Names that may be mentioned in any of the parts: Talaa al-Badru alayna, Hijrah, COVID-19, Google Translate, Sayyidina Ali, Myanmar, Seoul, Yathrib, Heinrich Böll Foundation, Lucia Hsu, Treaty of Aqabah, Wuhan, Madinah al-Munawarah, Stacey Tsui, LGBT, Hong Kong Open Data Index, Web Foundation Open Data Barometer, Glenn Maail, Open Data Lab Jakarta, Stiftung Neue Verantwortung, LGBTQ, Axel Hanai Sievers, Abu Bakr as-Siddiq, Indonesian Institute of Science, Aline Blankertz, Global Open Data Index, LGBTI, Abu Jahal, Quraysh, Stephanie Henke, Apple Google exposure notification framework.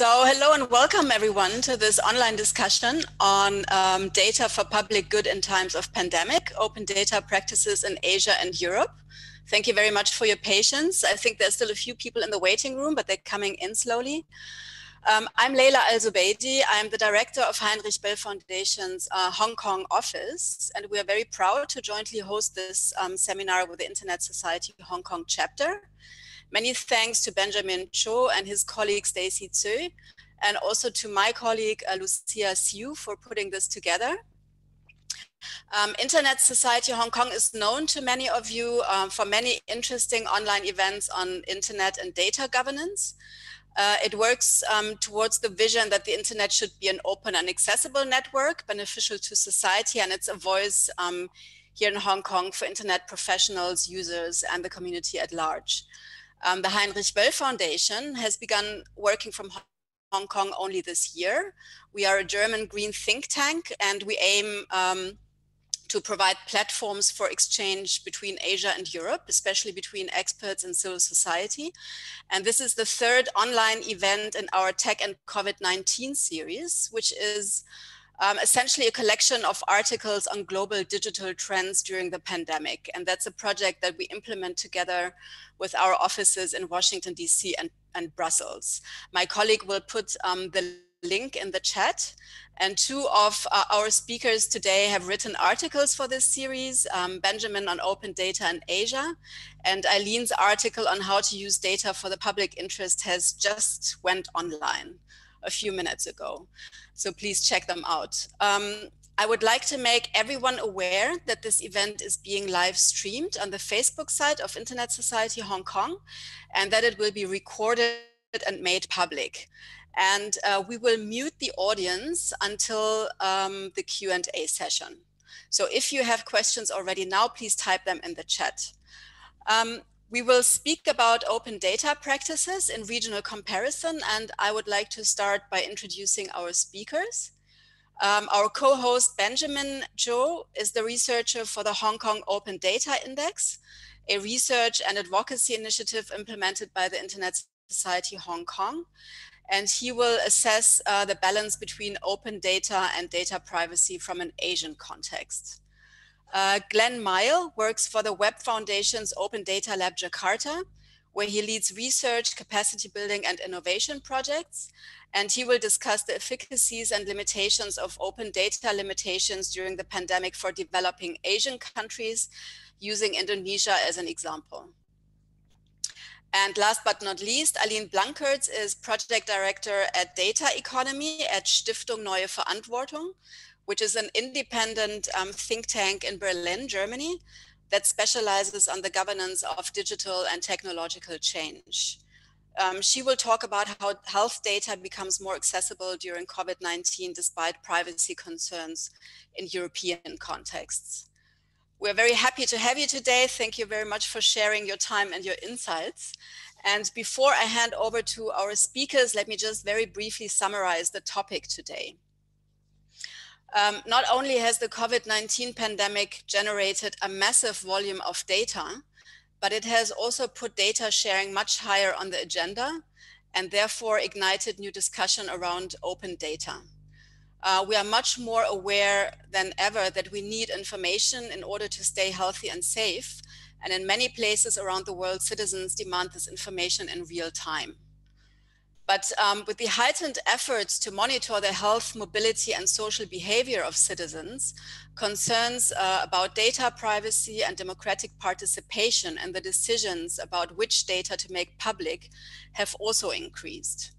So hello and welcome everyone to this online discussion on data for public good in times of pandemic, open data practices in Asia and Europe. Thank you very much for your patience. I think there's still a few people in the waiting room, but they're coming in slowly. I'm Leila Al-Zubeidi. I'm the director of Heinrich Böll Foundation's Hong Kong office, and we are very proud to jointly host this seminar with the Internet Society Hong Kong chapter. Many thanks to Benjamin Zhou and his colleague Stacey Tsui, and also to my colleague Lucia Hsu for putting this together. Internet Society Hong Kong is known to many of you for many interesting online events on internet and data governance. It works towards the vision that the internet should be an open and accessible network, beneficial to society, and it's a voice here in Hong Kong for internet professionals, users, and the community at large. The Heinrich Böll Foundation has begun working from Hong Kong only this year. We are a German green think tank, and we aim to provide platforms for exchange between Asia and Europe, especially between experts and civil society. And this is the third online event in our Tech and COVID-19 series, which is essentially a collection of articles on global digital trends during the pandemic. And that's a project that we implement together with our offices in Washington, DC and Brussels. My colleague will put the link in the chat. And two of our speakers today have written articles for this series, Benjamin on open data in Asia, and Aline's article on how to use data for the public interest has just went online a few minutes ago. So please check them out. I would like to make everyone aware that this event is being live streamed on the Facebook site of Internet Society Hong Kong, and that it will be recorded and made public. And we will mute the audience until the Q&A session. So if you have questions already now, please type them in the chat. We will speak about open data practices in regional comparison, and I would like to start by introducing our speakers. Our co-host Benjamin Zhou is the researcher for the Hong Kong Open Data Index, a research and advocacy initiative implemented by the Internet Society Hong Kong. And he will assess the balance between open data and data privacy from an Asian context. Glenn Maail works for the Web Foundation's Open Data Lab Jakarta, where he leads research, capacity building, and innovation projects. And he will discuss the efficacies and limitations of open data limitations during the pandemic for developing Asian countries, using Indonesia as an example. And last but not least, Aline Blankertz is project director at Data Economy at Stiftung Neue Verantwortung, which is an independent think tank in Berlin, Germany, that specializes on the governance of digital and technological change. She will talk about how health data becomes more accessible during COVID-19 despite privacy concerns in European contexts. We're very happy to have you today. Thank you very much for sharing your time and your insights. And before I hand over to our speakers, let me just very briefly summarize the topic today. Not only has the COVID-19 pandemic generated a massive volume of data, but it has also put data sharing much higher on the agenda and therefore ignited new discussion around open data. We are much more aware than ever that we need information in order to stay healthy and safe. And in many places around the world, citizens demand this information in real time. But with the heightened efforts to monitor the health, mobility, and social behavior of citizens, concerns about data privacy and democratic participation and the decisions about which data to make public have also increased.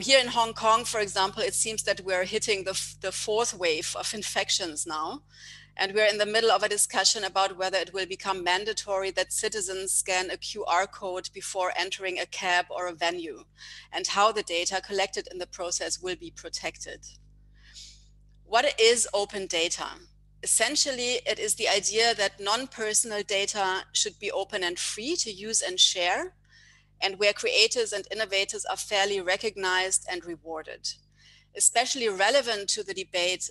Here in Hong Kong, for example, it seems that we're hitting the fourth wave of infections now. And we're in the middle of a discussion about whether it will become mandatory that citizens scan a QR code before entering a cab or a venue, and how the data collected in the process will be protected. What is open data? Essentially, it is the idea that non-personal data should be open and free to use and share, and where creators and innovators are fairly recognized and rewarded. Especially relevant to the debate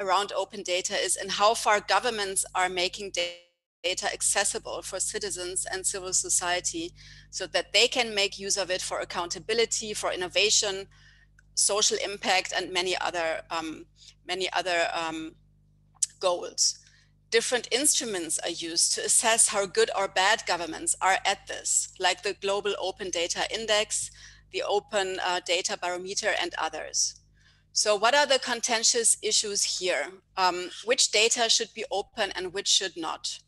around open data is in how far governments are making data accessible for citizens and civil society so that they can make use of it for accountability, for innovation, social impact, and many other goals. Different instruments are used to assess how good or bad governments are at this, like the Global Open Data Index, the Open Data Barometer, and others. So what are the contentious issues here? Which data should be open and which should not?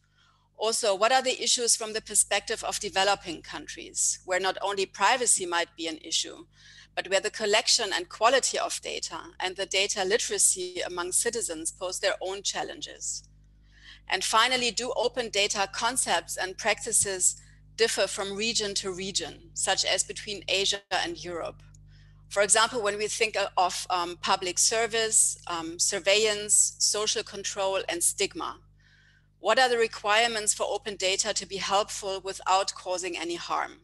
Also, what are the issues from the perspective of developing countries, where not only privacy might be an issue, but where the collection and quality of data and the data literacy among citizens pose their own challenges? And finally, do open data concepts and practices differ from region to region, such as between Asia and Europe? For example, when we think of public service, surveillance, social control, and stigma, what are the requirements for open data to be helpful without causing any harm?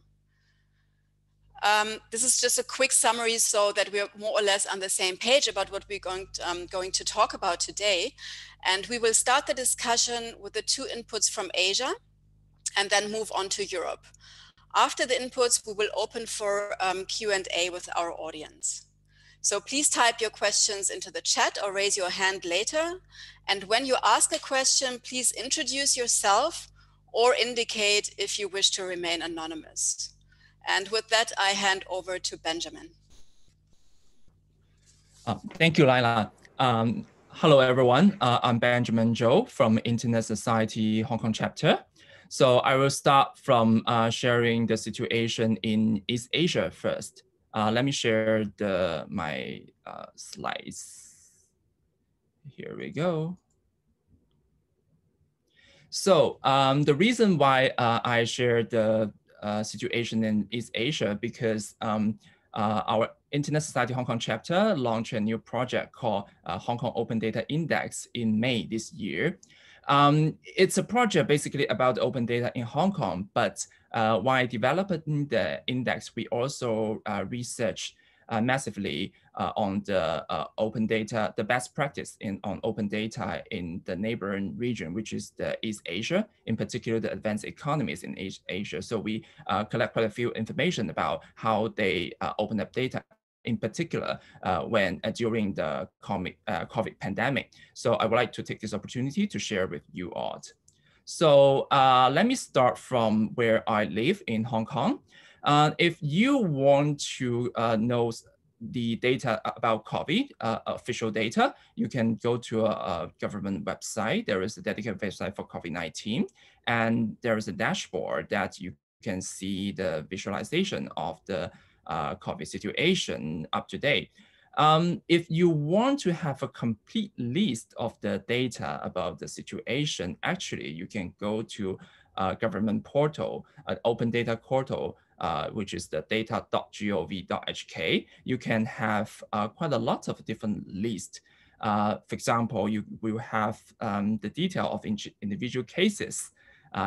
This is just a quick summary so that we're more or less on the same page about what we're going to talk about today. And we will start the discussion with the two inputs from Asia and then move on to Europe. After the inputs, we will open for Q&A with our audience. So please type your questions into the chat or raise your hand later. And when you ask a question, please introduce yourself or indicate if you wish to remain anonymous. And with that, I hand over to Benjamin. Thank you, Leila. Hello, everyone. I'm Benjamin Zhou from Internet Society Hong Kong chapter. So I will start from sharing the situation in East Asia first. Let me share my slides. Here we go. So the reason why I share the situation in East Asia because our Internet Society Hong Kong chapter launched a new project called Hong Kong Open Data Index in May this year. It's a project basically about open data in Hong Kong, but while developing the index, we also researched massively on the open data, the best practice on open data in the neighboring region, which is the East Asia, in particular the advanced economies in East Asia. So we collect quite a few information about how they open up data, in particular during the COVID pandemic. So I would like to take this opportunity to share with you all. So let me start from where I live in Hong Kong. If you want to know the data about COVID, official data, you can go to a government website. There is a dedicated website for COVID-19, and there is a dashboard that you can see the visualization of the COVID situation up to date. If you want to have a complete list of the data about the situation, actually, you can go to a government portal, an open data portal, which is the data.gov.hk, you can have quite a lot of different lists. For example, you will have the detail of individual cases.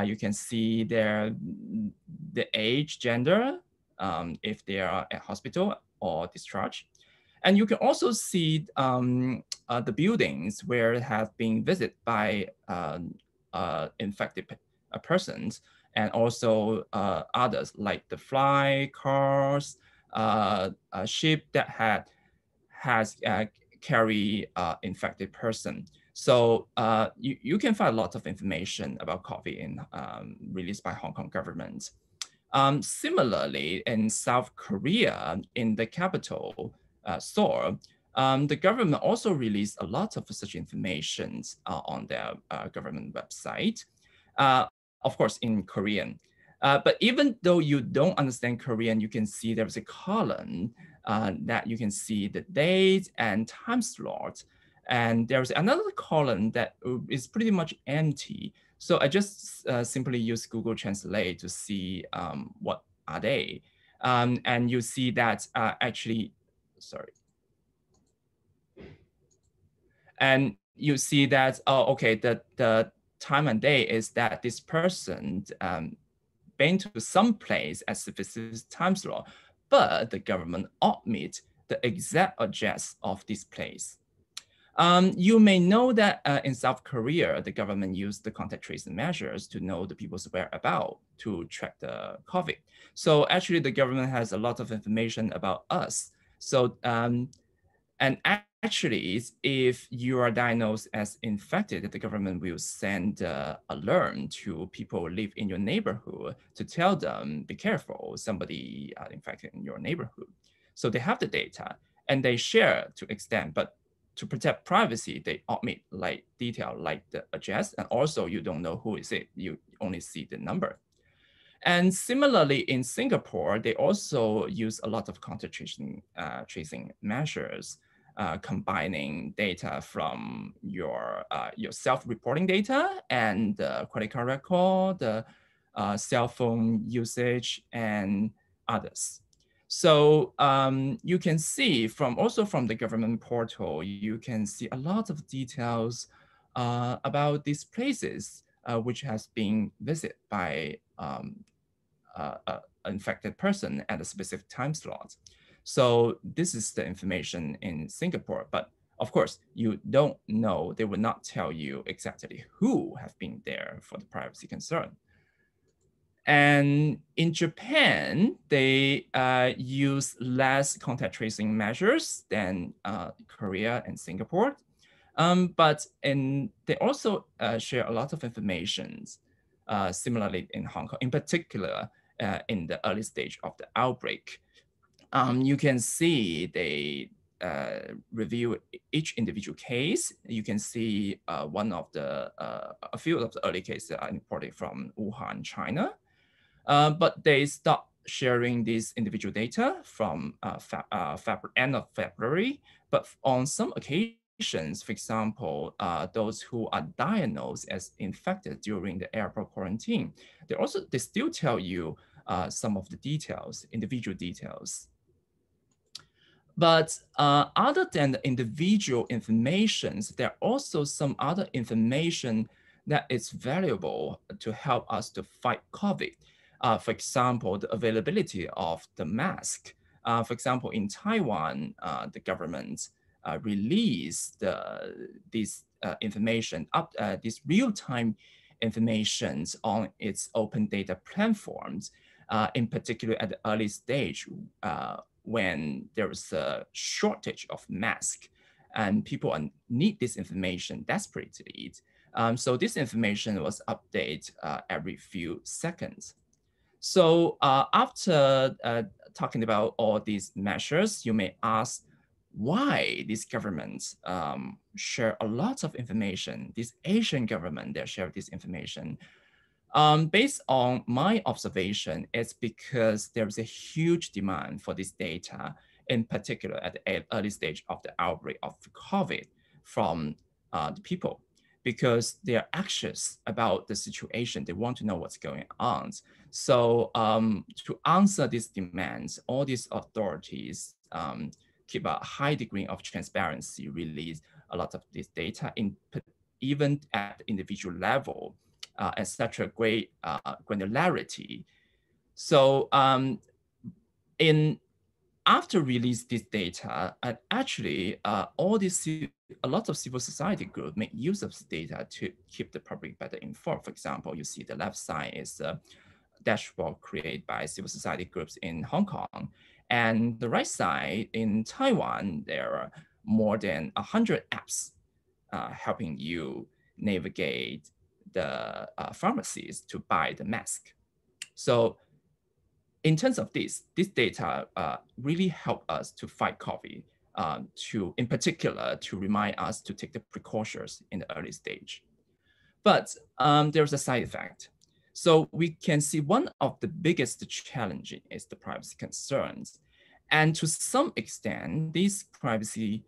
You can see the age, gender, if they are at hospital or discharged. And you can also see the buildings where it has been visited by infected persons, and also others like the fly, cars, a ship that has carried infected person. So you can find a lot of information about COVID in, released by Hong Kong government. Similarly, in South Korea, in the capital, Seoul, the government also released a lot of such information on their government website. Of course, in Korean. But even though you don't understand Korean, you can see there's a column that you can see the date and time slot. And there's another column that is pretty much empty. So I just simply use Google Translate to see what are they. And you see that the time and day is that this person been to some place at specific time slot, but the government omit the exact address of this place. You may know that in South Korea, the government used the contact tracing measures to know the people's whereabouts to track the COVID. So actually the government has a lot of information about us. So, and actually if you are diagnosed as infected, the government will send alert to people who live in your neighborhood to tell them, be careful, somebody infected in your neighborhood. So they have the data and they share to extent, but to protect privacy, they omit like detail like the address, and also you don't know who is it, you only see the number. And similarly in Singapore, they also use a lot of contact tracing measures, combining data from your self-reporting data and credit card record, the cell phone usage and others. So you can see from also from the government portal, you can see a lot of details about these places which has been visited by an infected person at a specific time slot. So this is the information in Singapore, but of course you don't know, they will not tell you exactly who have been there for the privacy concern. And in Japan, they use less contact tracing measures than Korea and Singapore, but they also share a lot of information, similarly in Hong Kong, in particular in the early stage of the outbreak. You can see they review each individual case. You can see a few of the early cases that are imported from Wuhan, China. But they stopped sharing these individual data from end of February. But on some occasions, for example, those who are diagnosed as infected during the airport quarantine, they still tell you some of the details, individual details. But other than the individual information, there are also some other information that is valuable to help us to fight COVID. For example, the availability of the mask. For example, in Taiwan, the government released this real-time information on its open data platforms, in particular at the early stage when there was a shortage of masks and people need this information desperately. So this information was updated every few seconds. So after talking about all these measures, you may ask why these governments share a lot of information. This Asian government, they share this information. Based on my observation, it's because there is a huge demand for this data, in particular at the early stage of the outbreak of COVID from the people, because they are anxious about the situation. They want to know what's going on. So to answer these demands, all these authorities keep a high degree of transparency, release a lot of this data, even at individual level, at such a great granularity. So after release this data, and actually a lot of civil society groups make use of this data to keep the public better informed. For example, you see the left side is a dashboard created by civil society groups in Hong Kong, and the right side in Taiwan, there are more than 100 apps helping you navigate the pharmacies to buy the mask. So in terms of this data really help us to fight COVID, in particular, to remind us to take the precautions in the early stage. But there's a side effect. So we can see one of the biggest challenges is the privacy concerns. And to some extent, these privacy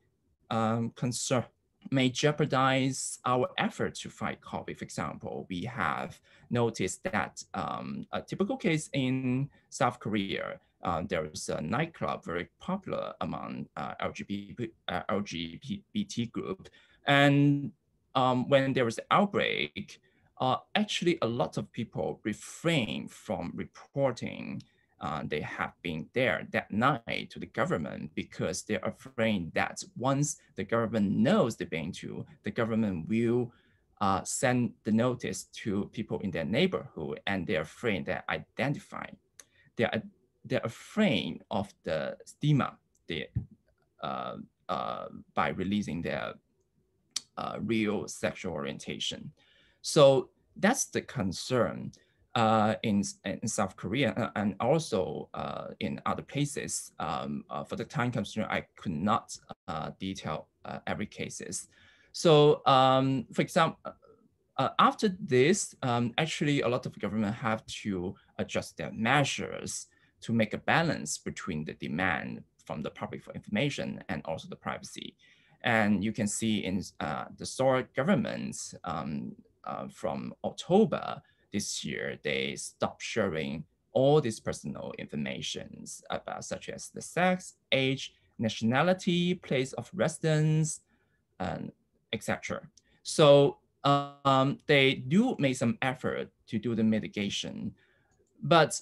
concerns may jeopardize our effort to fight COVID. For example, we have noticed that a typical case in South Korea, there is a nightclub very popular among LGBT group. And when there was an outbreak, actually a lot of people refrain from reporting they have been there that night to the government, because they're afraid that once the government knows they've been to, the government will send the notice to people in their neighborhood, and they're afraid they're identifying. They're afraid of the stigma by releasing their real sexual orientation. So that's the concern in South Korea and also in other places. For the time constraint, I could not detail every cases. So for example, after this, actually a lot of government have to adjust their measures to make a balance between the demand from the public for information and also the privacy. And you can see in the Seoul governments from October this year, they stopped sharing all these personal information about such as the sex, age, nationality, place of residence, and etc. So they do make some effort to do the mitigation, but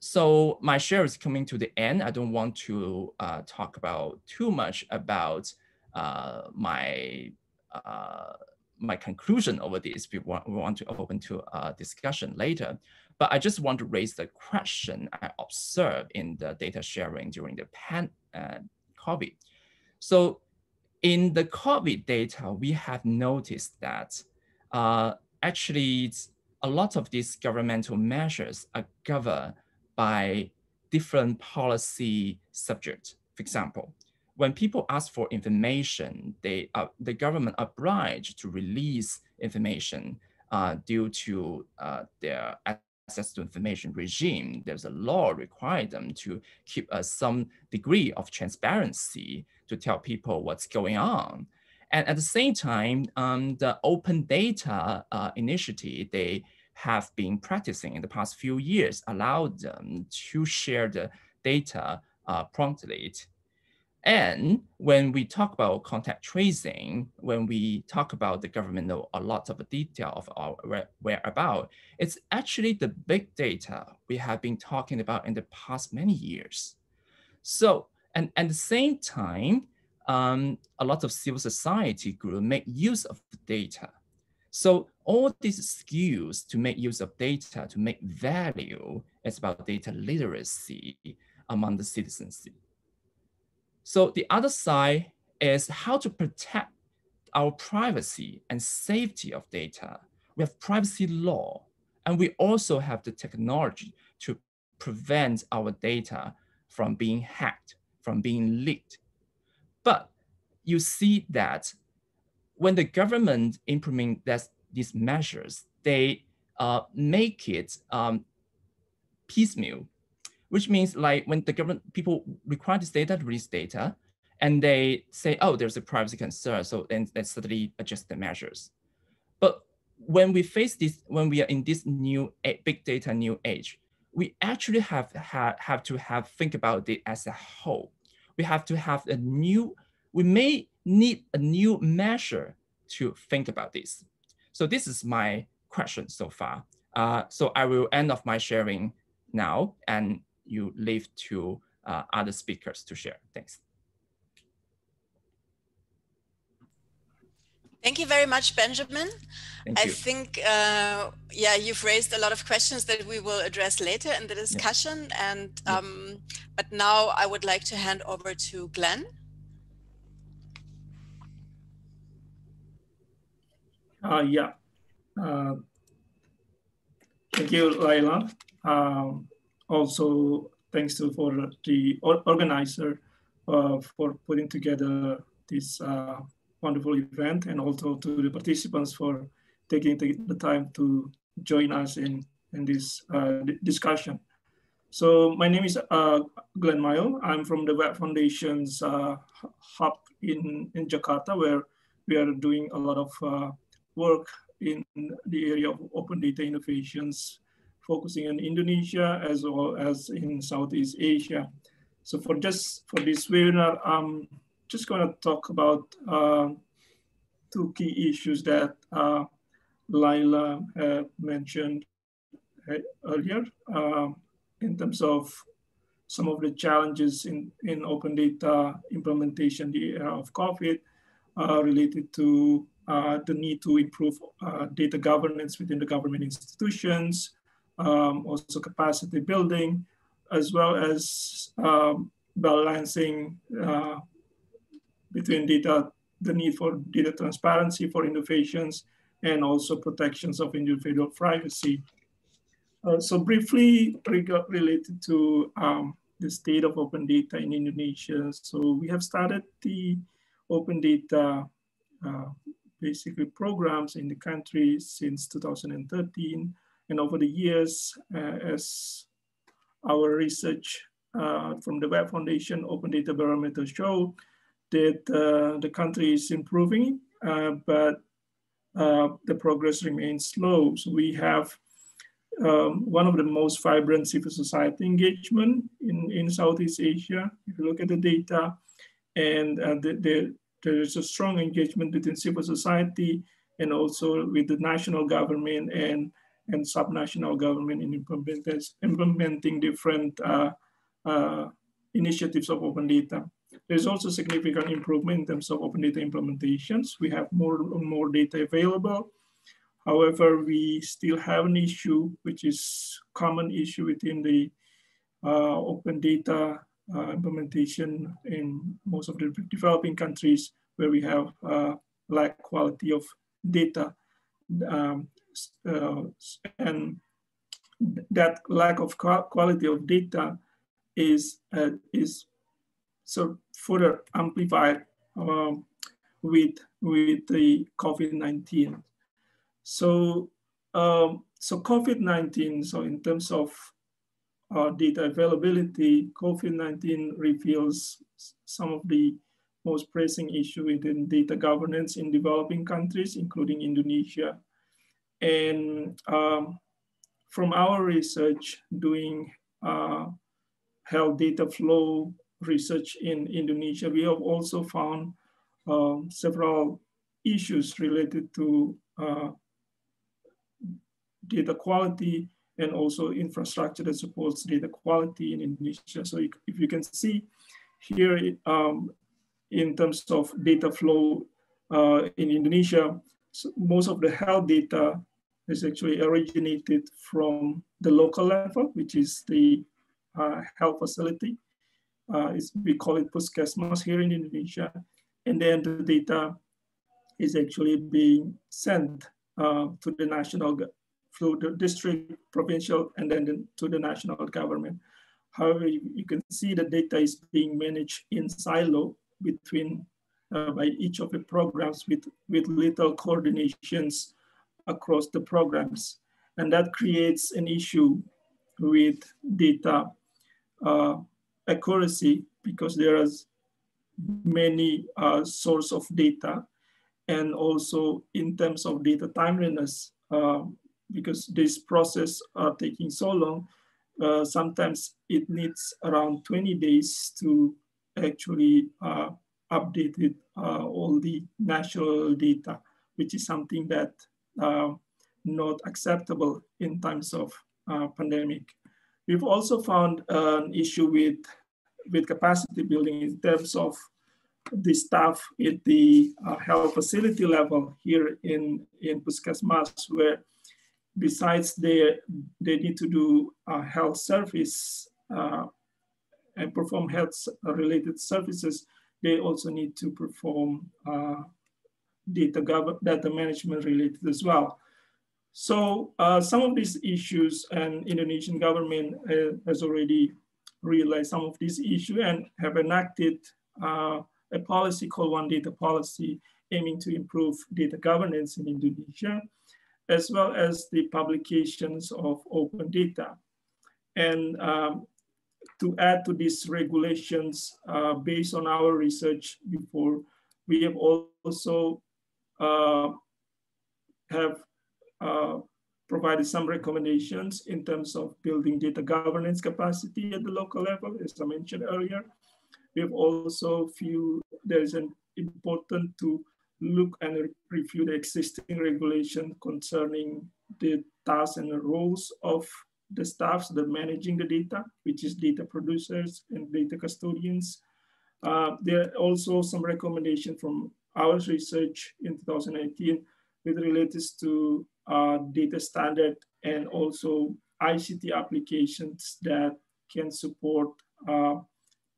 so my share is coming to the end. I don't want to talk about too much about my conclusion over this. We want to open to a discussion later, but I just want to raise the question I observed in the data sharing during the COVID. So in the COVID data, we have noticed that actually a lot of these governmental measures are covered by different policy subjects. For example, when people ask for information, they are, the government obliged to release information due to their access to information regime. There's a law requiring them to keep some degree of transparency to tell people what's going on. And at the same time, the Open Data initiative, they have been practicing in the past few years, allowed them to share the data promptly. And when we talk about contact tracing, when we talk about the government know a lot of the detail of our whereabouts, it's actually the big data we have been talking about in the past many years. So, and at the same time, a lot of civil society groups make use of the data. So all these skills to make use of data, to make value, is about data literacy among the citizens. So the other side is how to protect our privacy and safety of data. We have privacy law, and we also have the technology to prevent our data from being hacked, from being leaked. But you see that when the government implement these measures, they make it piecemeal, which means like when the government, people require this data to release data, and they say, oh, there's a privacy concern, so then they suddenly adjust the measures. But when we face this, when we are in this new big data new age, we actually have to think about it as a whole. We have to have a new, we may need a new measure to think about this. So this is my question so far. So I will end off my sharing now, and you leave to other speakers to share. Thanks. Thank you very much, Benjamin. Thank you. I think, yeah, you've raised a lot of questions that we will address later in the discussion. Yes. And but now I would like to hand over to Glenn. Thank you, Leila. Also, thanks to for the organizer for putting together this wonderful event, and also to the participants for taking the time to join us in this discussion. So my name is Glenn Maail. I'm from the Web Foundation's hub in Jakarta, where we are doing a lot of work in the area of open data innovations, focusing in Indonesia as well as in Southeast Asia. So for this webinar, I'm just going to talk about two key issues that Leila mentioned earlier. in terms of some of the challenges in open data implementation, the era of COVID, related to the need to improve data governance within the government institutions, also capacity building, as well as balancing between data, the need for data transparency for innovations, and also protections of individual privacy. So briefly related to the state of open data in Indonesia. So we have started the open data basically programs in the country since 2013. And over the years, as our research from the Web Foundation Open Data Barometer show, that the country is improving, but the progress remains slow. So we have one of the most vibrant civil society engagement in Southeast Asia. If you look at the data, and there is a strong engagement between civil society and also with the national government and subnational government in implementing different initiatives of open data. There's also significant improvement in terms of open data implementations. We have more and more data available. However, we still have an issue, which is common issue within the open data implementation in most of the developing countries, where we have lack quality of data. And that lack of quality of data is so further amplified with the COVID-19. So COVID-19, so in terms of data availability, COVID-19 reveals some of the most pressing issues within data governance in developing countries, including Indonesia. And from our research, doing health data flow research in Indonesia, we have also found several issues related to data quality and also infrastructure that supports data quality in Indonesia. So if you can see here, in terms of data flow in Indonesia, so most of the health data is actually originated from the local level, which is the health facility. We call it puskesmas here in Indonesia. And then the data is actually being sent to the national, through the district, provincial, and then to the national government. However, you can see the data is being managed in silo between by each of the programs with little coordinations across the programs. And that creates an issue with data accuracy, because there are many sources of data, and also in terms of data timeliness, because this process are taking so long, sometimes it needs around 20 days to actually updated all the national data, which is something that not acceptable in times of pandemic. We've also found an issue with capacity building in terms of the staff at the health facility level here in Puskesmas, where besides they need to do health service and perform health-related services, they also need to perform data management related as well. So some of these issues, and Indonesian government has already realized some of these issues and have enacted a policy called One Data Policy, aiming to improve data governance in Indonesia, as well as the publications of open data. And to add to these regulations, based on our research before, we have also provided some recommendations in terms of building data governance capacity at the local level, as I mentioned earlier. We have also feel there is an important to look and review the existing regulation concerning the tasks and the roles of the staffs that managing the data, which is data producers and data custodians. There are also some recommendation from our research in 2018 with relates to data standard and also ICT applications that can support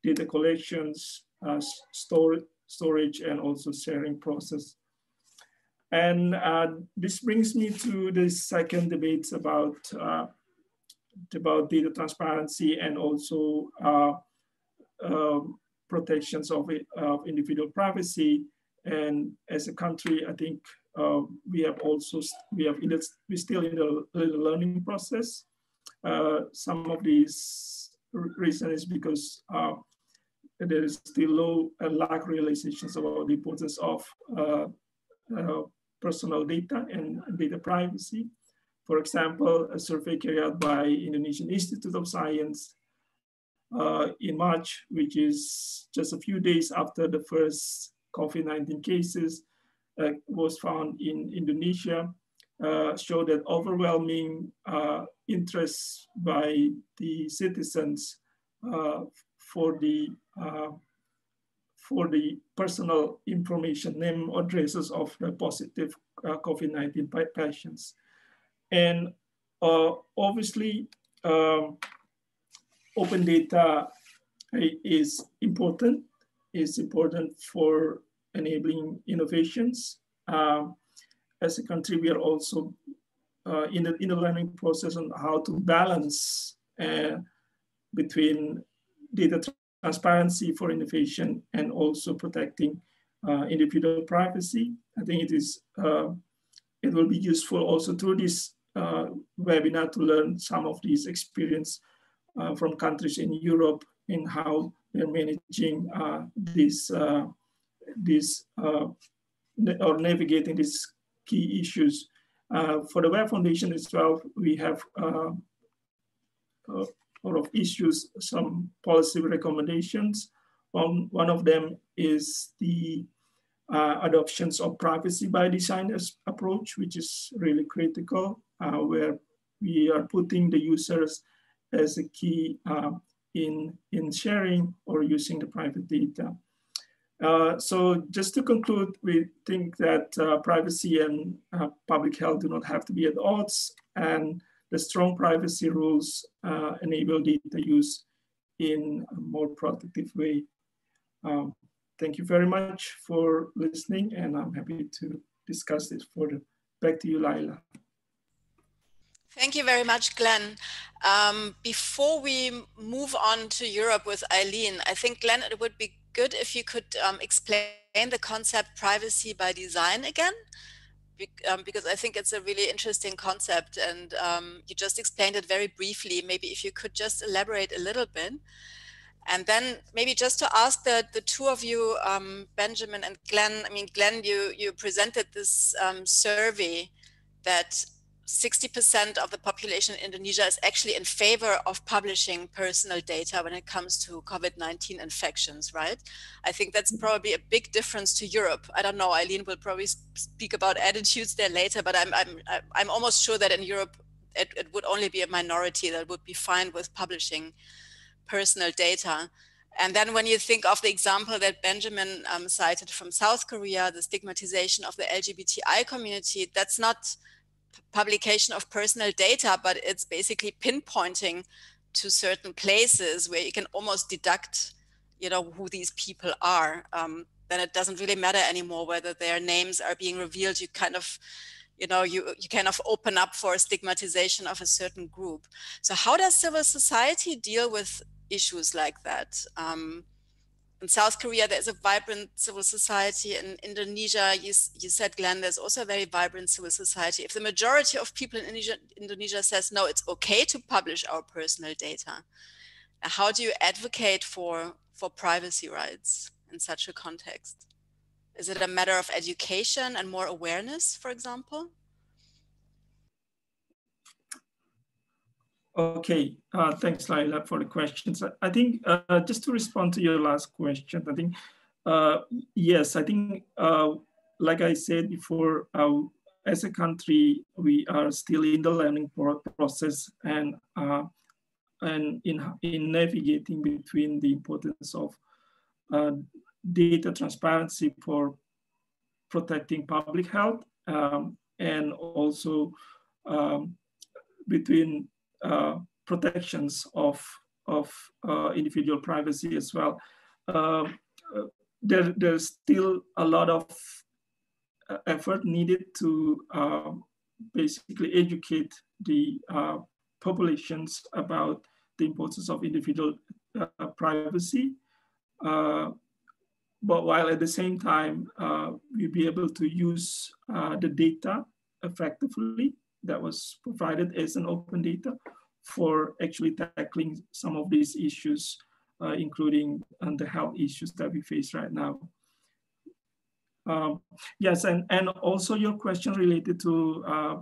data collections, storage, and also sharing process. And this brings me to the second debates about data transparency and also protections of individual privacy. And as a country, I think we're still in the learning process. Some of these reason is because there is still low and lack realizations about the importance of personal data and data privacy. For example, a survey carried out by Indonesian Institute of Science in March, which is just a few days after the first COVID-19 cases was found in Indonesia, showed that overwhelming interest by the citizens for the personal information, name, addresses of the positive COVID-19 patients. And obviously, open data is important. It's important for enabling innovations. As a country, we are also in the learning process on how to balance between data transparency for innovation and also protecting individual privacy. I think it is it will be useful also through this webinar to learn some of these experience from countries in Europe in how they're managing or navigating these key issues. For the Web Foundation as well, we have a lot of issues, some policy recommendations. One of them is the adoptions of privacy by designers approach, which is really critical, where we are putting the users as a key in sharing or using the private data. So just to conclude, we think that privacy and public health do not have to be at odds, and the strong privacy rules enable data use in a more productive way. Thank you very much for listening, and I'm happy to discuss this further. Back to you, Leila. Thank you very much, Glenn. Before we move on to Europe with Aline, I think, Glenn, it would be good if you could explain the concept privacy by design again, because I think it's a really interesting concept, and you just explained it very briefly. Maybe if you could just elaborate a little bit. And then maybe just to ask the two of you, Benjamin and Glenn, I mean, Glenn, you presented this survey that 60% of the population in Indonesia is actually in favor of publishing personal data when it comes to COVID-19 infections, right? I think that's probably a big difference to Europe. I don't know, Aline will probably speak about attitudes there later, but I'm almost sure that in Europe, it would only be a minority that would be fine with publishing personal data. And then when you think of the example that Benjamin cited from South Korea, the stigmatization of the LGBTI community, that's not publication of personal data, but it's basically pinpointing to certain places where you can almost deduct, you know, who these people are. Then it doesn't really matter anymore whether their names are being revealed. You kind of, you know, you kind of open up for stigmatization of a certain group. So how does civil society deal with issues like that? In South Korea, there's a vibrant civil society. In Indonesia, you said, Glenn, there's also a very vibrant civil society. If the majority of people in Indonesia says, no, it's okay to publish our personal data, how do you advocate for privacy rights in such a context? Is it a matter of education and more awareness, for example? Okay, thanks, Leila, for the questions. I think just to respond to your last question, I think, yes, I think, like I said before, as a country, we are still in the learning process and in navigating between the importance of data transparency for protecting public health and also between protections of individual privacy as well. There's still a lot of effort needed to basically educate the populations about the importance of individual privacy. But while at the same time, we'll be able to use the data effectively that was provided as an open data for actually tackling some of these issues, including the health issues that we face right now. Yes, and also your question related to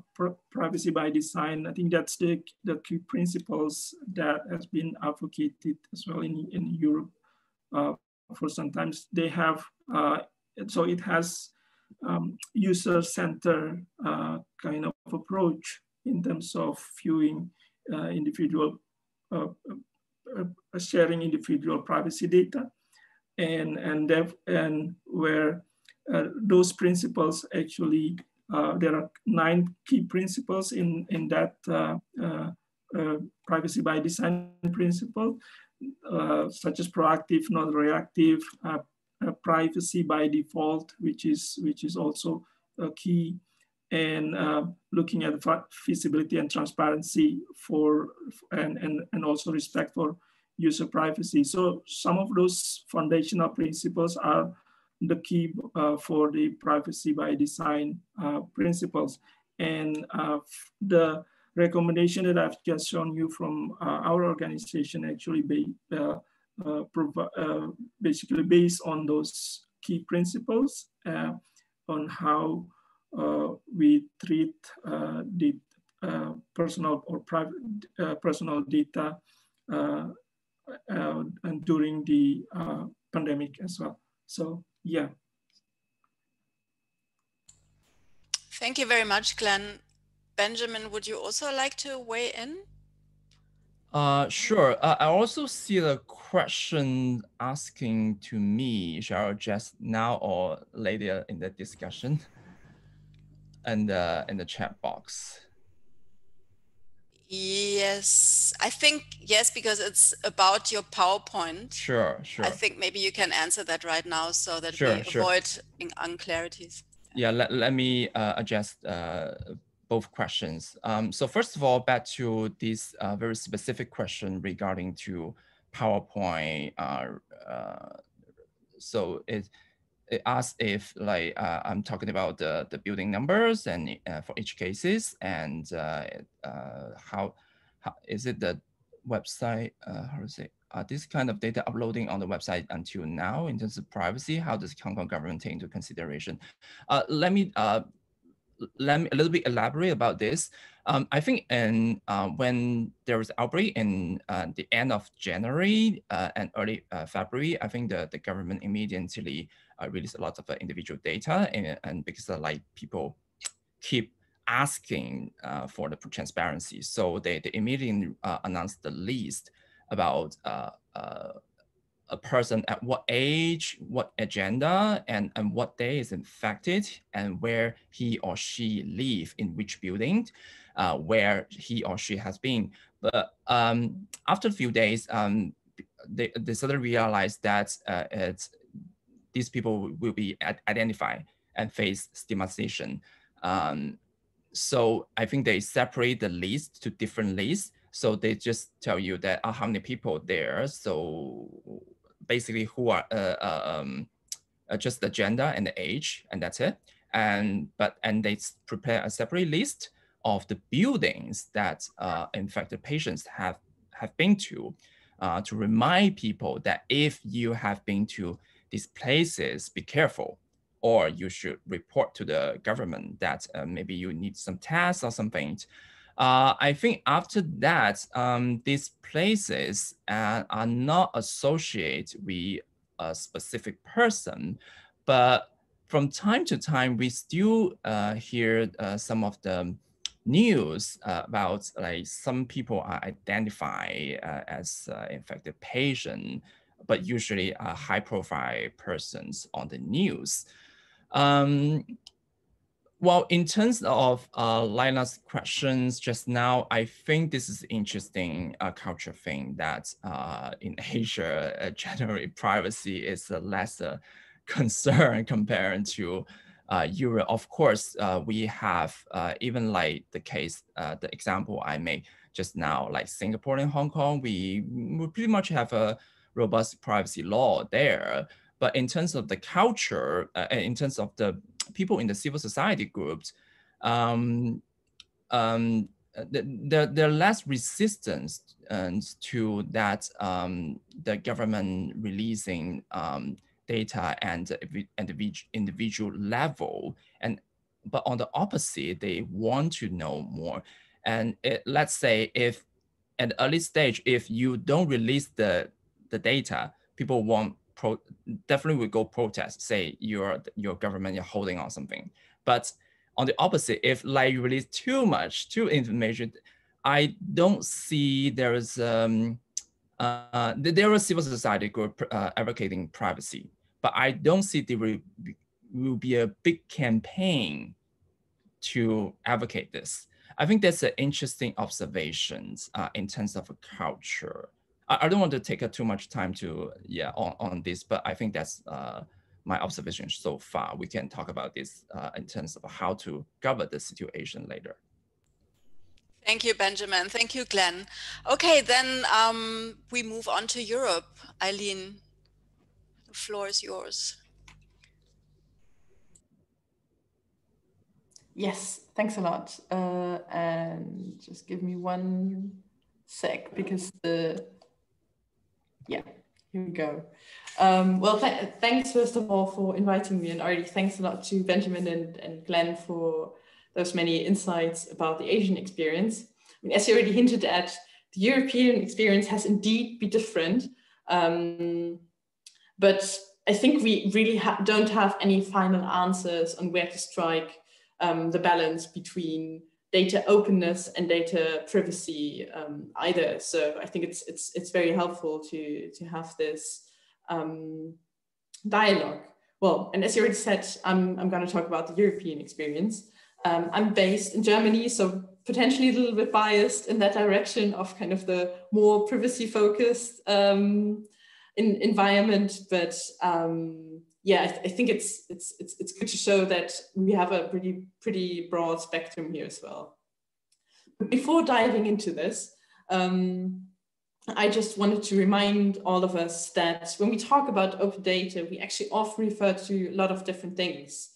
privacy by design. I think that's the key principles that has been advocated as well in Europe for some time. They have, so it has user-centered kind of approach in terms of viewing individual, sharing individual privacy data, and where those principles actually, there are 9 key principles in that privacy by design principle, such as proactive, not reactive, privacy by default, which is also a key, and looking at feasibility and transparency for, and also respect for user privacy. So some of those foundational principles are the key for the privacy by design principles. And the recommendation that I've just shown you from our organization actually basically based on those key principles on how we treat the personal or private personal data and during the pandemic as well. So, yeah. Thank you very much, Glenn. Benjamin, would you also like to weigh in? Sure. I also see the question asking to me, shall I address now or later in the discussion, and in the chat box? Yes, I think yes, because it's about your PowerPoint. Sure, sure. I think maybe you can answer that right now so that sure, we sure. avoid unclarities. Yeah, let me address both questions. So first of all, back to this very specific question regarding to PowerPoint. So it asks if, like, I'm talking about the building numbers and for each cases, and how is it the website, how is it, this kind of data uploading on the website until now in terms of privacy, how does Hong Kong government take into consideration? Let me a little bit elaborate about this. I think when there was outbreak in the end of January and early February, I think the government immediately released a lot of individual data, and because like people keep asking for the transparency, so they immediately announced the list about a person at what age, what agenda, and what day is infected, and where he or she live, in which building, where he or she has been. But after a few days, they suddenly realized that these people will be identified and face stigmatization. So I think they separate the list to different lists. So they just tell you that how many people there. So basically who are just the gender and the age, and that's it. And they prepare a separate list of the buildings that infected patients have been to remind people that if you have been to these places, be careful, or you should report to the government that maybe you need some tests or something. I think after that, these places are not associated with a specific person, but from time to time, we still hear some of the news about like some people are identified as infected patient, but usually are high profile persons on the news. Well, in terms of Leila's questions just now, I think this is interesting culture thing that in Asia, generally privacy is a lesser concern compared to Europe. Of course, we have even like the case, the example I made just now, like Singapore and Hong Kong, we pretty much have a robust privacy law there. But in terms of the culture, in terms of the people in the civil society groups, they're less resistant to that the government releasing data and the individual level. But on the opposite, they want to know more. And let's say if at the early stage, if you don't release the data, people want definitely would go protest, say your government, you're holding on something. But on the opposite, if like you release too information, I don't see there is there are civil society group advocating privacy, but I don't see there will be a big campaign to advocate this. I think that's an interesting observation in terms of a culture. I don't want to take too much time to, on this, but I think that's my observation so far. We can talk about this in terms of how to cover the situation later. Thank you, Benjamin. Thank you, Glenn. Okay, then we move on to Europe. Aline, the floor is yours. Yes, thanks a lot. And just give me 1 sec because the... Yeah, here we go. Well, thanks first of all for inviting me, and already thanks a lot to Benjamin and Glenn for those many insights about the Asian experience. I mean, as you already hinted at, the European experience has indeed been different, but I think we really don't have any final answers on where to strike the balance between data openness and data privacy either. So I think it's very helpful to have this dialogue. Well, and as you already said, I'm going to talk about the European experience. I'm based in Germany, so potentially a little bit biased in that direction of kind of the more privacy focused environment. But yeah, I think it's good to show that we have a pretty broad spectrum here as well. But before diving into this, I just wanted to remind all of us that when we talk about open data, we actually often refer to a lot of different things.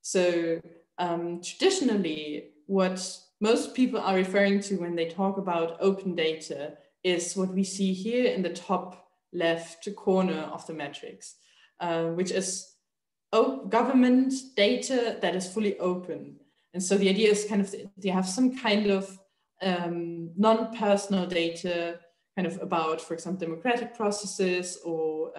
So traditionally, what most people are referring to when they talk about open data is what we see here in the top left corner of the matrix. Which is government data that is fully open. And so the idea is kind of you have some kind of non-personal data kind of about, for example, democratic processes or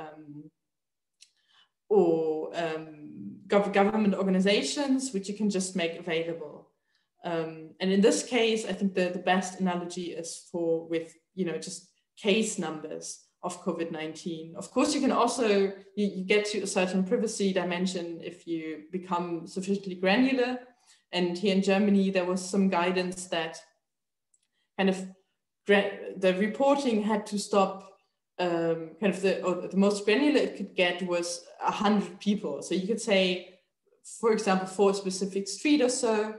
government organizations, which you can just make available. And in this case, I think the best analogy is with, you know, just case numbers of COVID-19. Of course, you can also, you get to a certain privacy dimension if you become sufficiently granular. And here in Germany, there was some guidance that kind of the reporting had to stop, kind of the most granular it could get was 100 people. So you could say, for example, for a specific street or so,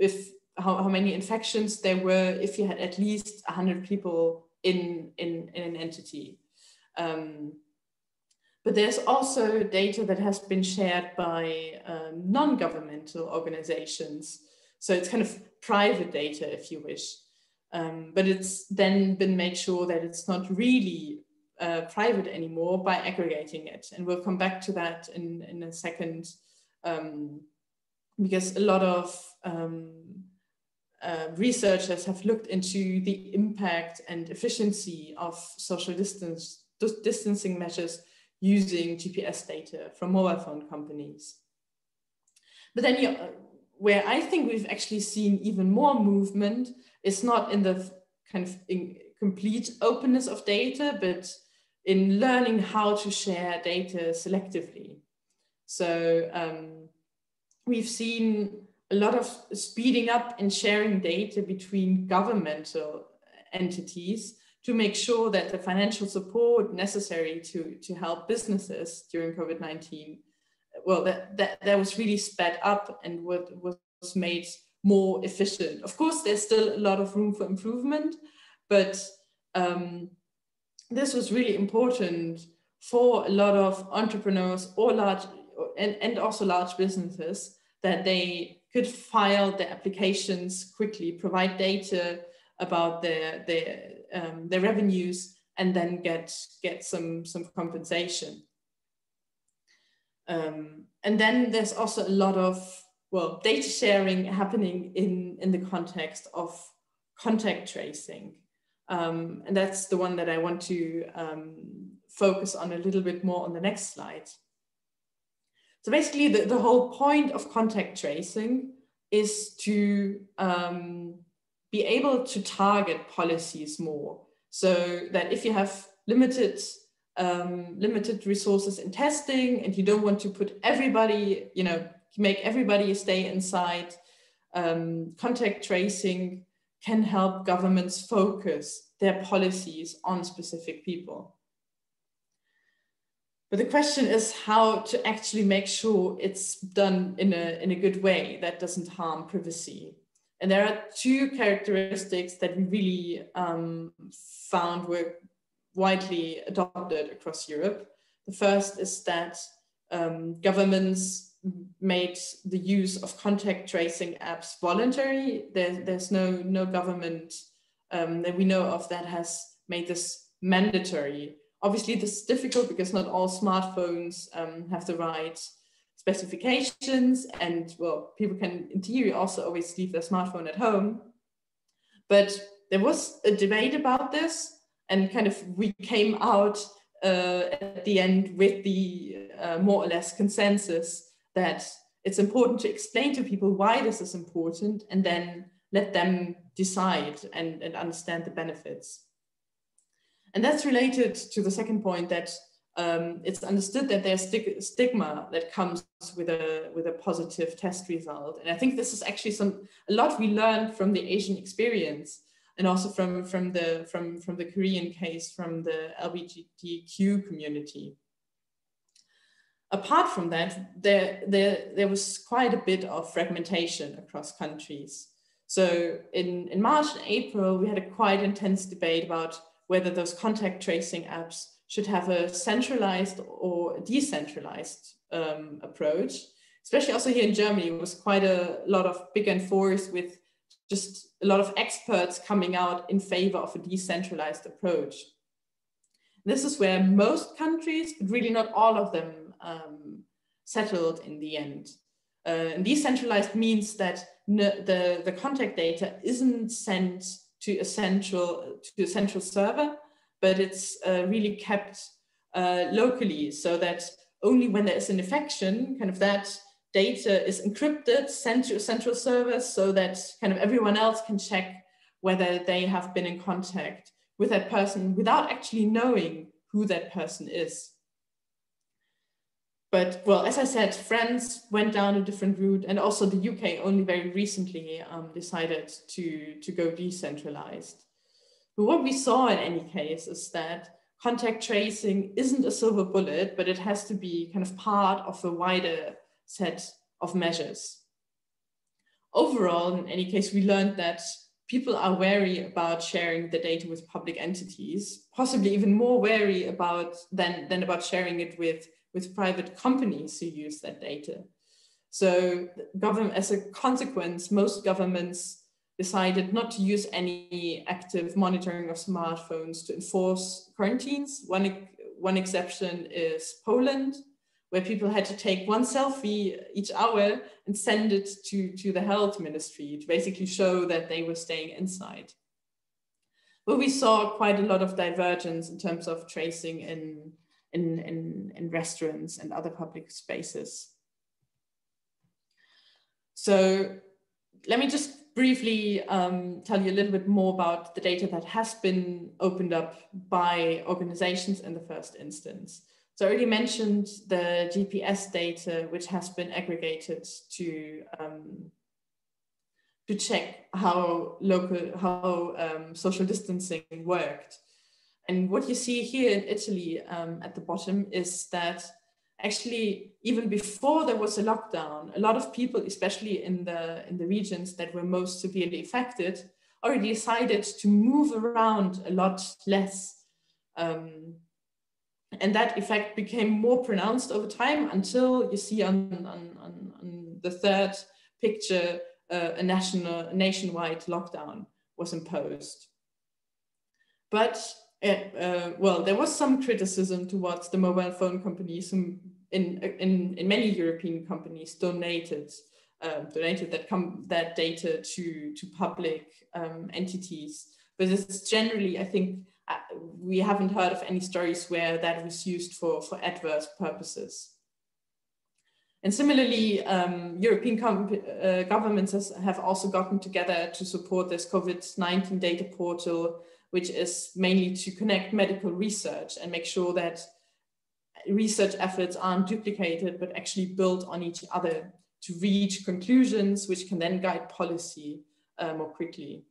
if how many infections there were, if you had at least 100 people in an entity. But there's also data that has been shared by non-governmental organizations. So it's kind of private data, if you wish. But it's then been made sure that it's not really private anymore by aggregating it. And we'll come back to that in a second, because a lot of researchers have looked into the impact and efficiency of social distancing measures using GPS data from mobile phone companies. But then where I think we've actually seen even more movement is not in the kind of complete openness of data, but in learning how to share data selectively. So we've seen a lot of speeding up and sharing data between governmental entities to make sure that the financial support necessary to help businesses during COVID-19, well, that was really sped up and was made more efficient. Of course, there's still a lot of room for improvement, but this was really important for a lot of entrepreneurs or large businesses, that they could file their applications quickly, provide data about their revenues, and then get some compensation. And then there's also a lot of, well, data sharing happening in the context of contact tracing. And that's the one that I want to focus on a little bit more on the next slide. So basically the whole point of contact tracing is to be able to target policies more, so that if you have limited resources in testing and you don't want to put everybody, you know, make everybody stay inside, contact tracing can help governments focus their policies on specific people. But the question is how to actually make sure it's done in a good way that doesn't harm privacy. And there are two characteristics that we really found were widely adopted across Europe. The first is that governments made the use of contact tracing apps voluntary. There's no government that we know of that has made this mandatory. Obviously, this is difficult because not all smartphones have the right specifications, and well, people can, in theory, also always leave their smartphone at home. But there was a debate about this, and kind of we came out at the end with the more or less consensus that it's important to explain to people why this is important, and then let them decide and understand the benefits. And that's related to the second point, that it's understood that there's stigma that comes with a positive test result. And I think this is actually a lot we learned from the Asian experience, and also from the Korean case, from the LGBTQ community. Apart from that, there was quite a bit of fragmentation across countries. So in March and April, we had a quite intense debate about whether those contact tracing apps should have a centralized or decentralized approach. Especially also here in Germany, it was quite a lot of back and forth with just a lot of experts coming out in favor of a decentralized approach. This is where most countries, but really not all of them, settled in the end. And decentralized means that the contact data isn't sent to a central server, but it's really kept locally, so that only when there is an infection, kind of that data is encrypted, sent to a central server, so that kind of everyone else can check whether they have been in contact with that person without actually knowing who that person is. But well, as I said, France went down a different route, and also the UK only very recently decided to go decentralized. But what we saw in any case is that contact tracing isn't a silver bullet, but it has to be kind of part of a wider set of measures. Overall, in any case, we learned that people are wary about sharing the data with public entities, possibly even more wary about than about sharing it with private companies who use that data. So as a consequence, most governments decided not to use any active monitoring of smartphones to enforce quarantines. One exception is Poland, where people had to take one selfie each hour and send it to the health ministry to basically show that they were staying inside. But we saw quite a lot of divergence in terms of tracing in in restaurants and other public spaces. So let me just briefly tell you a little bit more about the data that has been opened up by organizations in the first instance. So I already mentioned the GPS data, which has been aggregated to check how social distancing worked. And what you see here in Italy at the bottom is that actually, even before there was a lockdown, a lot of people, especially in the regions that were most severely affected, already decided to move around a lot less. And that effect became more pronounced over time until you see on the third picture, a nationwide lockdown was imposed. But well, there was some criticism towards the mobile phone companies who in many European companies donated that data to public entities. But it's generally, I think, we haven't heard of any stories where that was used for adverse purposes. And similarly, European governments have also gotten together to support this COVID-19 data portal, which is mainly to connect medical research and make sure that research efforts aren't duplicated, but actually build on each other to reach conclusions, which can then guide policy more quickly.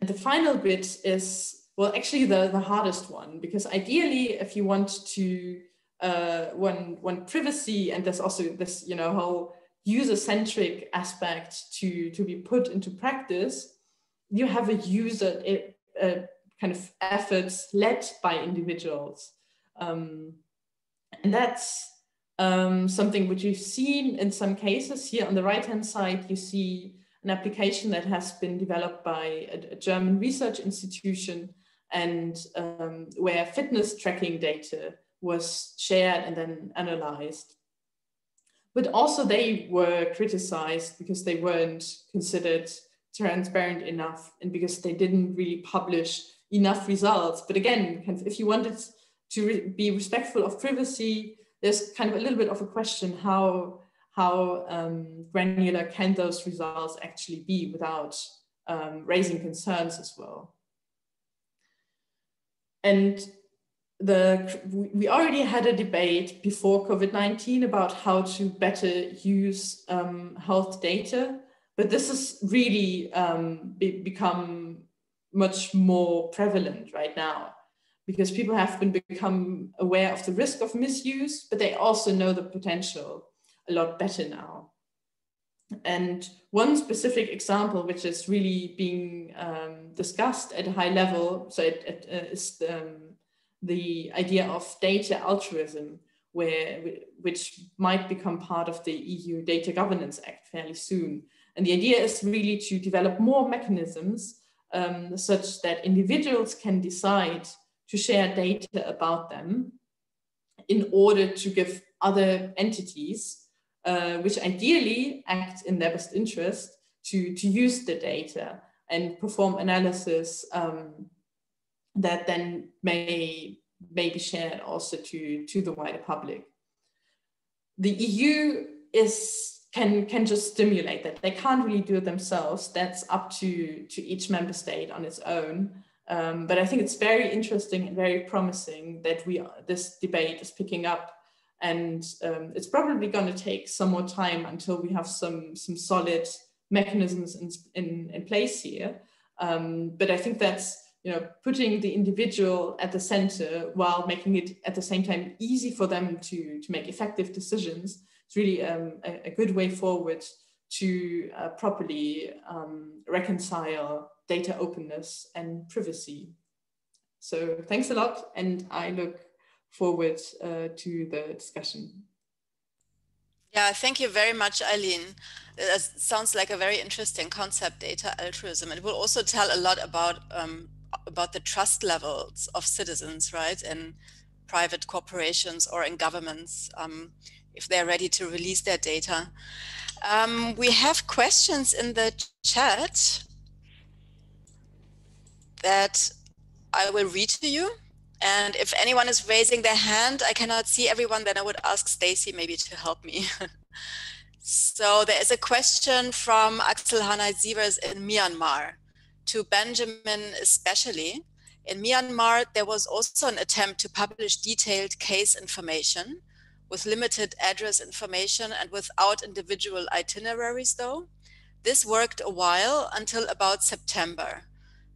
And the final bit is, well, actually the hardest one, because ideally, if you want to want privacy, and there's also this, you know, whole user-centric aspect to be put into practice, you have a user kind of efforts led by individuals. And that's something which we've seen in some cases. Here on the right-hand side, you see an application that has been developed by a German research institution, and where fitness tracking data was shared and then analyzed. But also they were criticized because they weren't considered transparent enough, and because they didn't really publish enough results. But again, kind of if you wanted to be respectful of privacy, there's kind of a little bit of a question how granular can those results actually be without raising concerns as well. And we already had a debate before COVID-19 about how to better use health data. But this has really become much more prevalent right now, because people have become aware of the risk of misuse, but they also know the potential a lot better now. And one specific example, which is really being discussed at a high level, so it is the idea of data altruism, which might become part of the EU Data Governance Act fairly soon. And the idea is really to develop more mechanisms such that individuals can decide to share data about them in order to give other entities, which ideally act in their best interest, to use the data and perform analysis that then may be shared also to the wider public. The EU can just stimulate that. They can't really do it themselves. That's up to each member state on its own. But I think it's very interesting and very promising that this debate is picking up, and it's probably going to take some more time until we have some solid mechanisms in place here. But I think that's, you know, putting the individual at the center while making it at the same time easy for them to make effective decisions. It's really a good way forward to properly reconcile data openness and privacy. So thanks a lot, and I look forward to the discussion. Yeah, thank you very much, Aline. That sounds like a very interesting concept, data altruism. It will also tell a lot about the trust levels of citizens, right, in private corporations or in governments. If they're ready to release their data. We have questions in the chat that I will read to you. And if anyone is raising their hand, I cannot see everyone, then I would ask Stacey maybe to help me. So there is a question from Axel Hanai Sievers in Myanmar to Benjamin especially. In Myanmar, there was also an attempt to publish detailed case information with limited address information and without individual itineraries though. This worked a while until about September.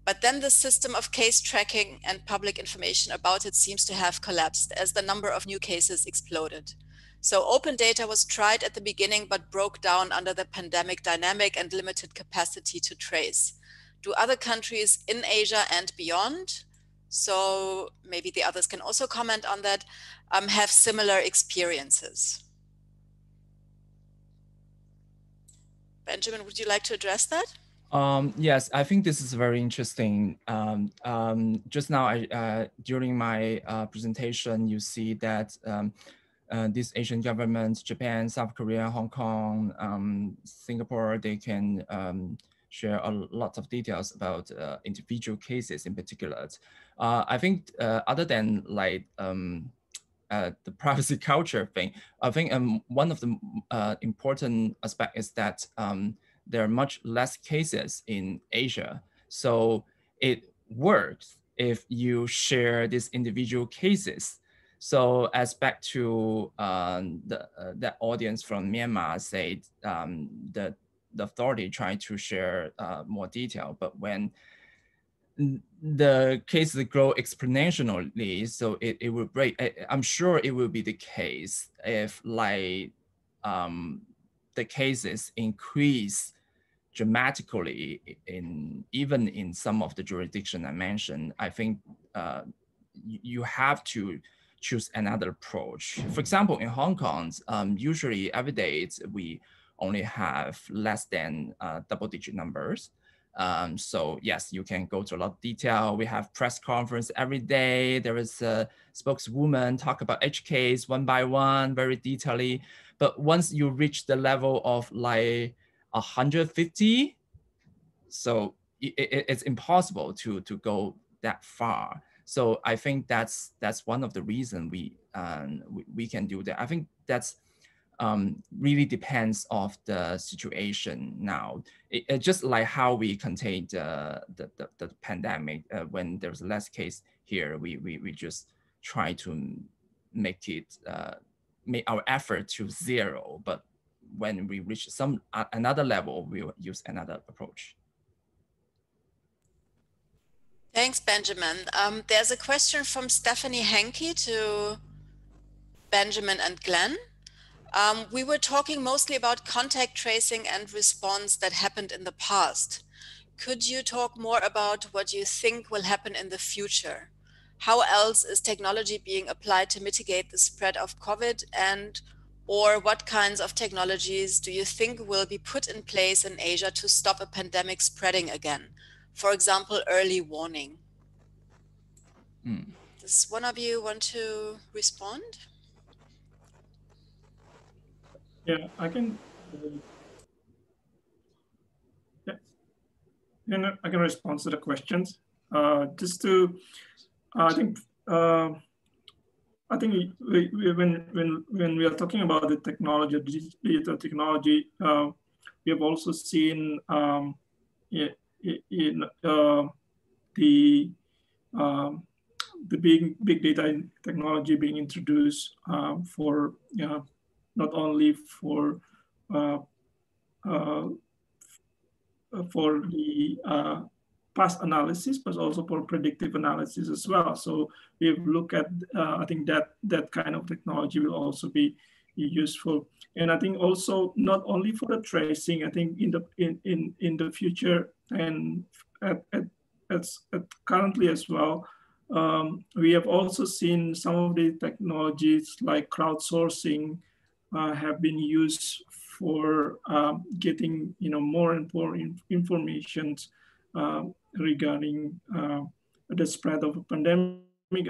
But then the system of case tracking and public information about it seems to have collapsed as the number of new cases exploded. So open data was tried at the beginning, but broke down under the pandemic dynamic and limited capacity to trace. Do other countries in Asia and beyond, so maybe the others can also comment on that, have similar experiences? Benjamin, would you like to address that? Yes, I think this is very interesting. Just now, during my presentation, you see that these Asian governments, Japan, South Korea, Hong Kong, Singapore, they can share a lot of details about individual cases in particular. I think other than like the privacy culture thing, I think one of the important aspects is that there are much less cases in Asia. So it works if you share these individual cases. So as back to the audience from Myanmar said, the authority tried to share more detail, but when the cases grow exponentially, so it will break. I'm sure it will be the case if like, the cases increase dramatically in even in some of the jurisdictions I mentioned. I think you have to choose another approach. For example, in Hong Kong, usually every day we only have less than double-digit numbers. So yes, you can go to a lot of detail. We have press conference every day. There is a spokeswoman talk about each case one by one, very detailedly. But once you reach the level of like 150, so it's impossible to go that far. So I think that's one of the reasons we can do that. I think that's really depends on the situation now. It just like how we contained the pandemic, when there's less case here, we just try to make it, make our effort to zero. But when we reach some another level, we'll use another approach. Thanks, Benjamin. There's a question from Stephanie Henke to Benjamin and Glenn. We were talking mostly about contact tracing and response that happened in the past. Could you talk more about what you think will happen in the future? How else is technology being applied to mitigate the spread of COVID, and or what kinds of technologies do you think will be put in place in Asia to stop a pandemic spreading again? For example, early warning. Does one of you want to respond? Yeah, I can. I can respond to the questions. Just to, I think we, when we are talking about the technology, digital technology, we have also seen the big data technology being introduced for not only for the past analysis, but also for predictive analysis as well. So we look at, I think that kind of technology will also be useful. And I think also not only for the tracing, I think in the future and at currently as well, we have also seen some of the technologies like crowdsourcing have been used for getting more and more information regarding the spread of a pandemic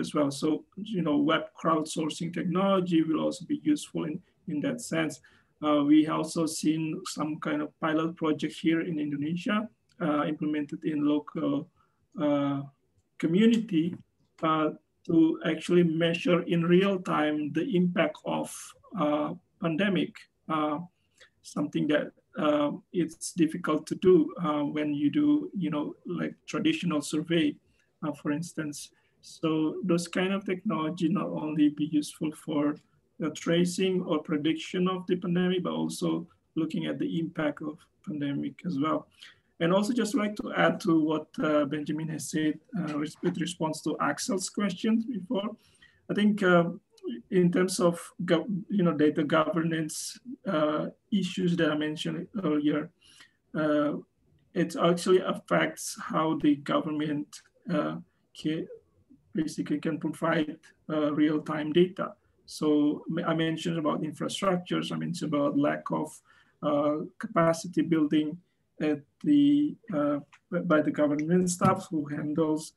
as well. So web crowdsourcing technology will also be useful in that sense. We have also seen some kind of pilot project here in Indonesia implemented in local community to actually measure in real time the impact of pandemic, something that it's difficult to do when you do, like traditional survey, for instance. So those kind of technology not only be useful for the tracing or prediction of the pandemic, but also looking at the impact of pandemic as well. And also just like to add to what Benjamin has said with response to Axel's questions before. I think in terms of data governance issues that I mentioned earlier, it actually affects how the government can provide real-time data. So I mentioned about infrastructures, I mentioned about lack of capacity building at the, by the government staff who handles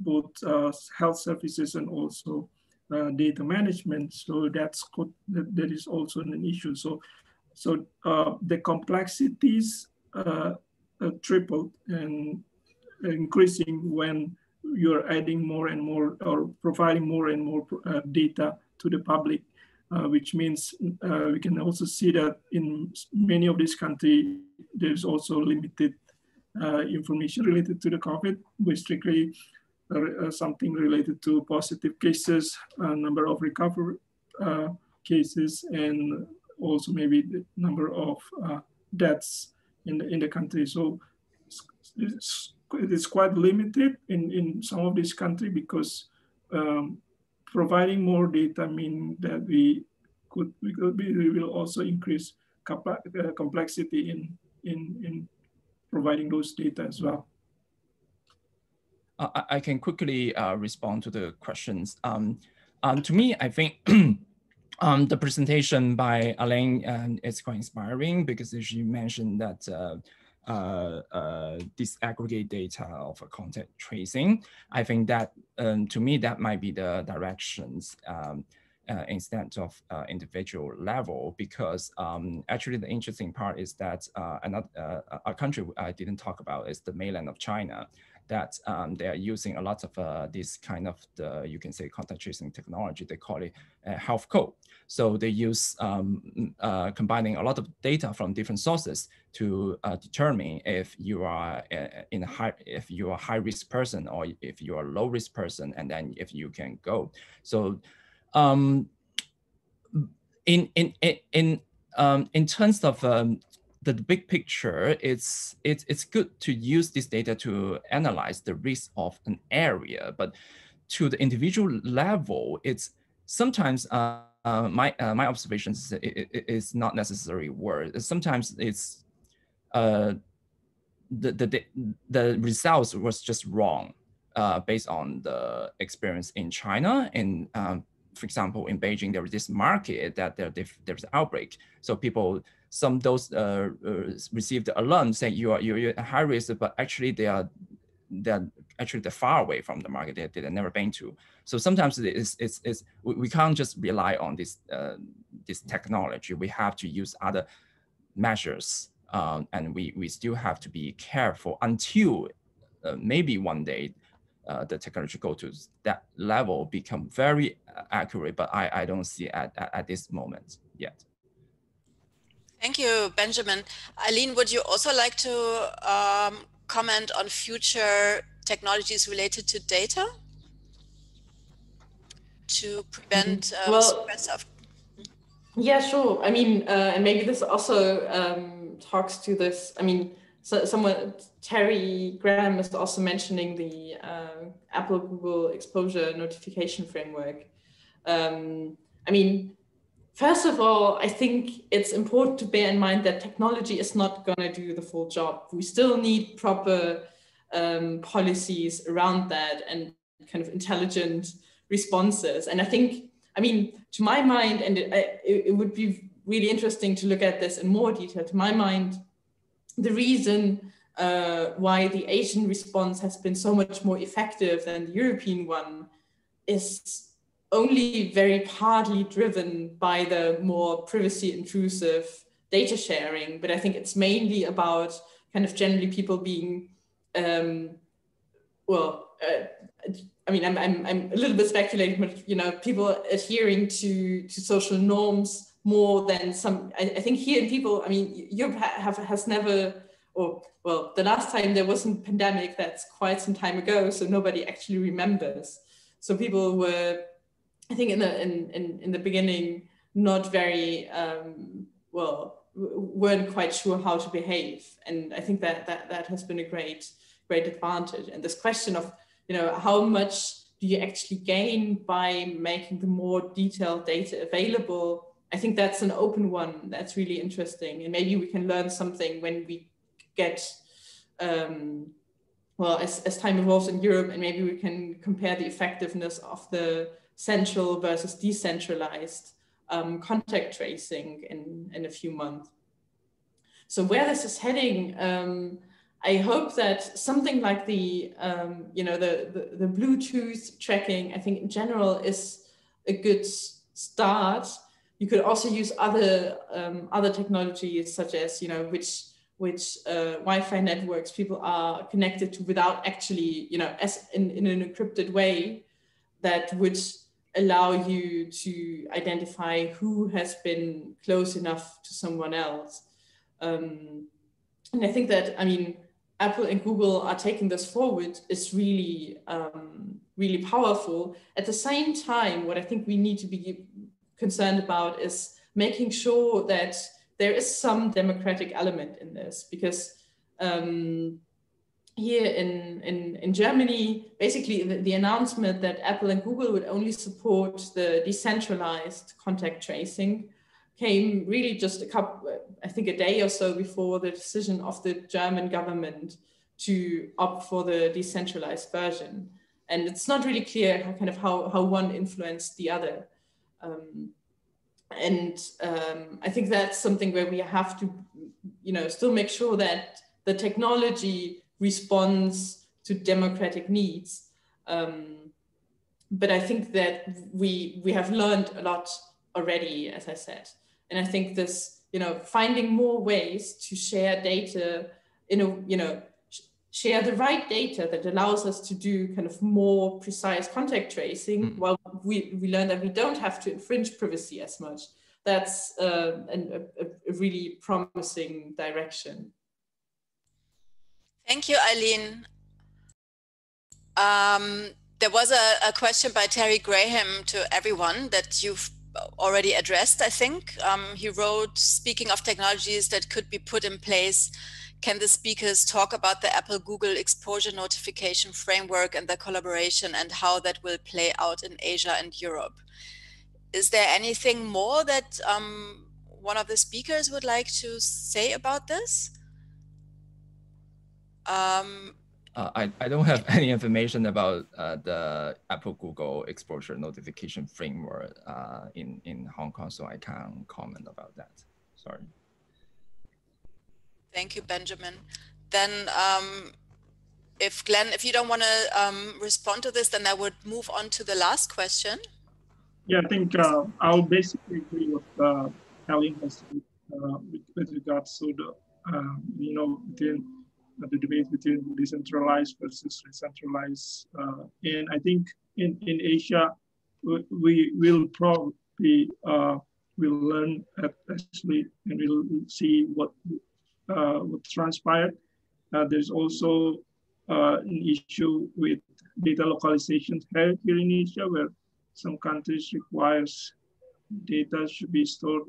both health services and also data management. So that is also an issue. So the complexities tripled and increasing when you're adding more and more or providing more and more data to the public, which means we can also see that in many of these countries, there's also limited information related to the COVID, basically something related to positive cases, number of recovered cases, and also maybe the number of deaths in the country. So it's quite limited in some of these countries because providing more data means that we will also increase complexity in providing those data as well. I can quickly respond to the questions. To me, I think the presentation by Aline is quite inspiring because she mentioned that disaggregate data of contact tracing. I think that to me, that might be the directions instead of individual level, because actually the interesting part is that a country I didn't talk about is the mainland of China, that they are using a lot of this kind of, you can say, contact tracing technology. They call it health code. So they use combining a lot of data from different sources to determine if you are if you are a high risk person or if you are a low risk person, and then if you can go. So in terms of the big picture, it's good to use this data to analyze the risk of an area, but to the individual level, it's sometimes my observations is not necessarily word. Sometimes it's the results was just wrong based on the experience in China. And for example, in Beijing, there was this market that there's an outbreak. So people, some of those received the alarm saying you're at high risk, but actually they're far away from the market that they've never been to. So sometimes we can't just rely on this technology. We have to use other measures, and we still have to be careful until maybe one day the technology go to that level, become very accurate, but I don't see at this moment yet. Thank you, Benjamin. Aline, would you also like to comment on future technologies related to data to prevent spread of? Yeah, sure. I mean, and maybe this also talks to this. I mean, so someone, Terry Graham, is also mentioning the Apple Google exposure notification framework. I mean, first of all, I think it's important to bear in mind that technology is not going to do the full job. We still need proper policies around that and kind of intelligent responses. And I think, I mean, to my mind, and it would be really interesting to look at this in more detail, to my mind, the reason why the Asian response has been so much more effective than the European one is only very partly driven by the more privacy intrusive data sharing. But I think it's mainly about generally people being, I mean, I'm a little bit speculating, but you know, people adhering to social norms more than some. I think here in people, I mean, Europe has never, or well, the last time there wasn't a pandemic, that's quite some time ago, so nobody actually remembers. So people were, I think, in the beginning, not very weren't quite sure how to behave, and I think that has been a great advantage. And this question of, you know, how much do you actually gain by making the more detailed data available? I think that's an open one. That's really interesting. And maybe we can learn something when we get, as time evolves in Europe, and maybe we can compare the effectiveness of the central versus decentralized contact tracing in a few months. So where this is heading, I hope that something like the Bluetooth tracking, I think in general is a good start. You could also use other technologies such as, you know, which Wi-Fi networks people are connected to without actually, you know, as in an encrypted way, that would allow you to identify who has been close enough to someone else. And I think that, I mean, Apple and Google are taking this forward is really, really powerful. At the same time, what I think we need to be concerned about is making sure that there is some democratic element in this, because here in Germany, basically the announcement that Apple and Google would only support the decentralized contact tracing came really just a day or so before the decision of the German government to opt for the decentralized version. And it's not really clear how one influenced the other. I think that's something where we have to, you know, still make sure that the technology responds to democratic needs. But I think that we have learned a lot already, as I said. And I think this, you know, finding more ways to share data, share the right data that allows us to do more precise contact tracing, while we learn that we don't have to infringe privacy as much. That's a really promising direction. Thank you, Aline. There was a question by Terry Graham to everyone that you've already addressed, I think. He wrote, speaking of technologies that could be put in place, can the speakers talk about the Apple Google exposure notification framework and the collaboration and how that will play out in Asia and Europe? Is there anything more that one of the speakers would like to say about this? I don't have any information about the Apple Google exposure notification framework in Hong Kong, so I can't comment about that. Sorry. Thank you, Benjamin. Then if Glenn, if you don't want to respond to this, then I would move on to the last question. Yeah, I think I'll basically agree with Aline with regards to the, the debate between decentralized versus centralized, and I think in Asia we will probably will learn actually, and we'll see what transpired. There's also an issue with data localization here in Asia, where some countries requires data should be stored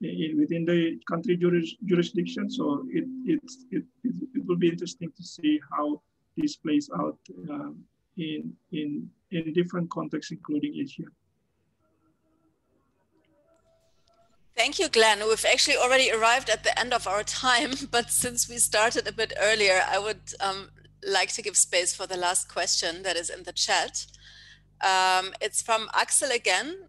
within the country jurisdiction, so it will be interesting to see how this plays out in different contexts, including Asia. Thank you, Glenn. We've actually already arrived at the end of our time, but since we started a bit earlier, I would like to give space for the last question that is in the chat. It's from Axel again.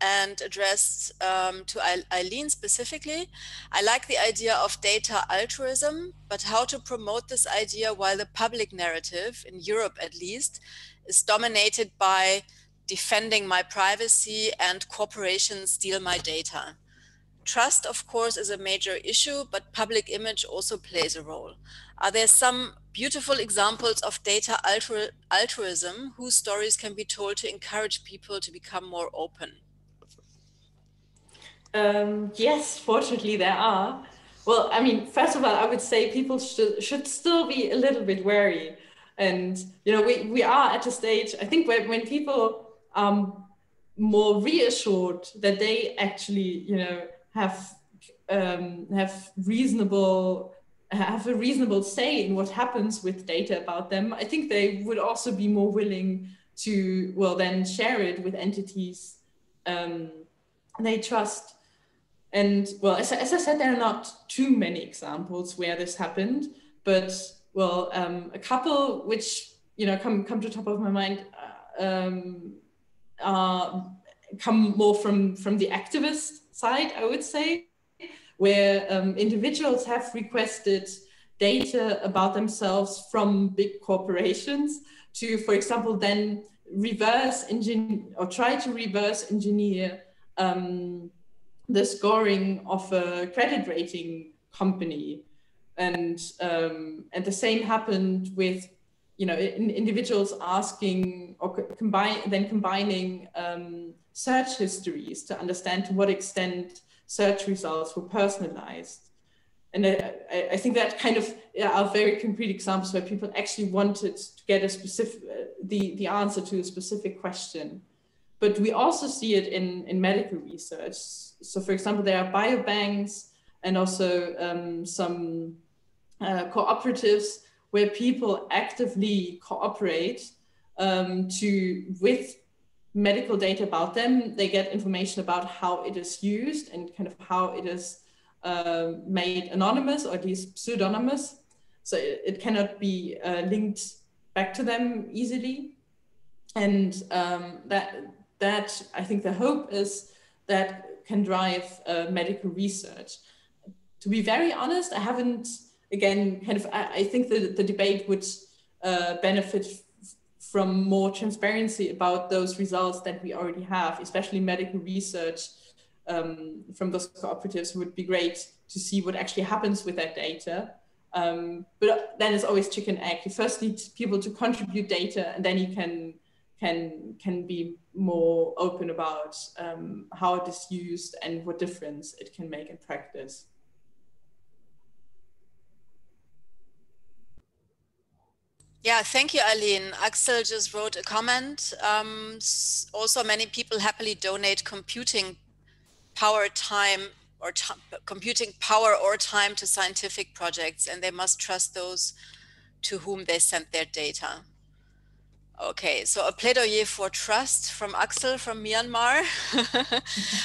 And addressed to Aline specifically. I like the idea of data altruism, but how to promote this idea while the public narrative, in Europe at least, is dominated by defending my privacy and corporations steal my data. Trust, of course, is a major issue, but public image also plays a role. Are there some beautiful examples of data altruism whose stories can be told to encourage people to become more open? Yes, fortunately there are. Well, I mean, first of all, I would say people should still be a little bit wary. And, you know, we are at a stage, I think, when people are more reassured that they actually, you know, have a reasonable say in what happens with data about them, I think they would also be more willing to, well, then share it with entities they trust. And, well, as I said, there are not too many examples where this happened, but, well, a couple which, you know, come to the top of my mind come more from the activist side, I would say, where individuals have requested data about themselves from big corporations to, for example, then reverse engineer or try to reverse engineer the scoring of a credit rating company. And the same happened with, you know, individuals asking or combining search histories to understand to what extent search results were personalized. And I think that kind of are very concrete examples where people actually wanted to get a specific, the answer to a specific question. But we also see it in medical research. So, for example, there are biobanks and also some cooperatives where people actively cooperate with medical data about them. They get information about how it is used and kind of how it is made anonymous or at least pseudonymous. So it cannot be linked back to them easily. And that I think the hope is that can drive medical research. To be very honest, I haven't, again, kind of, I think that the debate would benefit from more transparency about those results that we already have, especially medical research from those cooperatives. Would be great to see what actually happens with that data. But then it's always chicken and egg. You first need people to contribute data, and then you can be more open about how it is used and what difference it can make in practice. Yeah, thank you, Aline. Axel just wrote a comment. Also, many people happily donate computing power time or time to scientific projects, and they must trust those to whom they sent their data. Okay, so a plaidoyer for trust from Axel from Myanmar.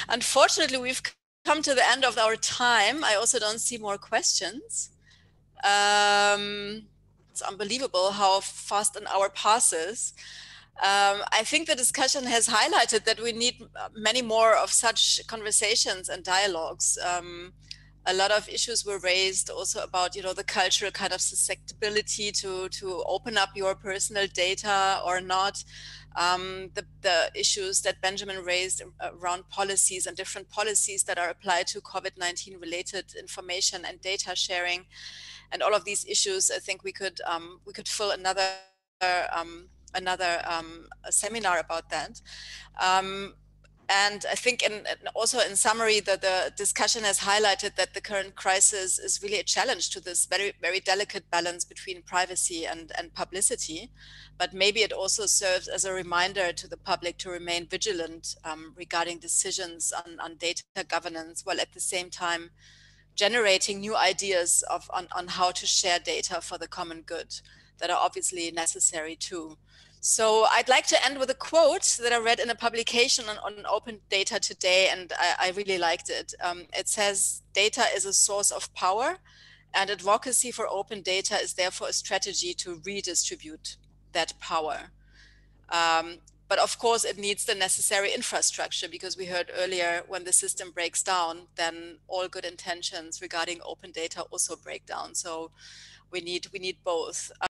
Unfortunately, we've come to the end of our time. I also don't see more questions. It's unbelievable how fast an hour passes. I think the discussion has highlighted that we need many more of such conversations and dialogues. A lot of issues were raised also about, you know, the cultural kind of susceptibility to open up your personal data or not. The issues that Benjamin raised around policies and different policies that are applied to COVID-19 related information and data sharing. And all of these issues, I think we could fill another seminar about that. And I think, also in summary, that the discussion has highlighted that the current crisis is really a challenge to this very, very delicate balance between privacy and publicity. But maybe it also serves as a reminder to the public to remain vigilant regarding decisions on data governance, while at the same time generating new ideas on how to share data for the common good that are obviously necessary too. So I'd like to end with a quote that I read in a publication on open data today, and I really liked it. It says, "Data is a source of power, and advocacy for open data is therefore a strategy to redistribute that power." But of course, it needs the necessary infrastructure, because we heard earlier, when the system breaks down, then all good intentions regarding open data also break down. So we need both.